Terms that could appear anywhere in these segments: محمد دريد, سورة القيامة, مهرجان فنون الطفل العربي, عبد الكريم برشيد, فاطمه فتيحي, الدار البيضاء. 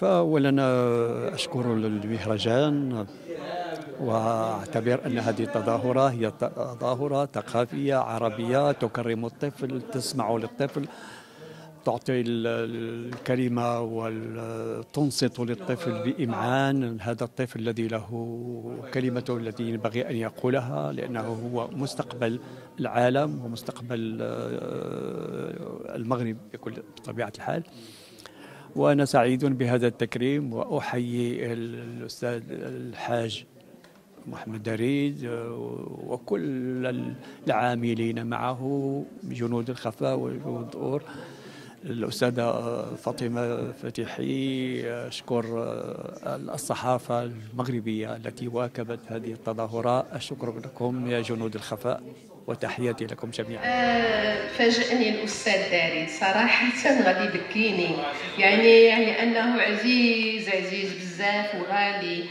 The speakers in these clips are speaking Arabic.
فأولا أشكر المهرجان وأعتبر أن هذه التظاهرة هي تظاهرة ثقافية عربية تكرم الطفل، تسمع للطفل، تعطي الكلمة وتنصت للطفل بإمعان، هذا الطفل الذي له كلمته التي ينبغي أن يقولها، لأنه هو مستقبل العالم ومستقبل المغرب بطبيعة الحال. وأنا سعيد بهذا التكريم وأحيي الأستاذ الحاج محمد دريد وكل العاملين معه، جنود الخفاء وجنود الدور، الأستاذة فاطمه فتيحي. أشكر الصحافة المغربية التي واكبت هذه التظاهرة، أشكر لكم يا جنود الخفاء وتحياتي لكم جميعا. فاجأني الأستاذ دريد صراحة، غادي يبكيني، يعني أنه عزيز بزاف وغالي،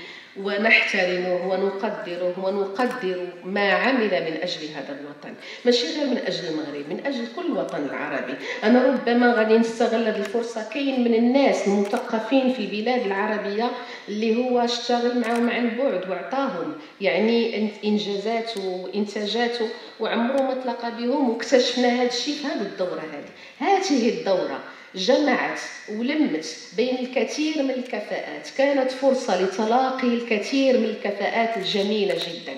ونحترمه ونقدره ونقدر ما عمل من أجل هذا الوطن، ماشي غير من أجل المغرب، من أجل كل الوطن العربي. أنا ربما غادي نستغل هذه الفرصة، كاين من الناس المثقفين في البلاد العربية اللي هو اشتغل معهم عن بعد وعطاهم يعني إنجازاته وإنتاجاته وعمره ما تلقى بهم، واكتشفنا هذا الشيء في هذه الدورة. هذه الدورة جمعت ولمت بين الكثير من الكفاءات، كانت فرصة لتلاقي الكثير من الكفاءات الجميلة جدا.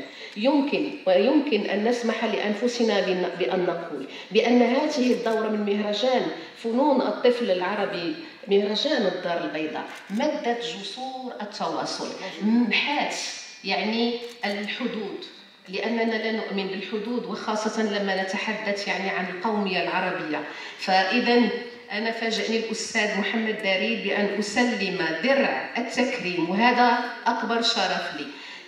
ويمكن أن نسمح لأنفسنا بأن نقول بأن هذه الدورة من مهرجان فنون الطفل العربي، مهرجان الدار البيضاء، مدت جسور التواصل، محات يعني الحدود، لأننا لا نؤمن بالحدود، وخاصة لما نتحدث يعني عن القومية العربية. فإذا أنا فاجأني الأستاذ محمد دريد بأن أسلم درع التكريم، وهذا أكبر شرف لي،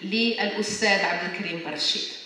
للأستاذ عبد الكريم برشيد.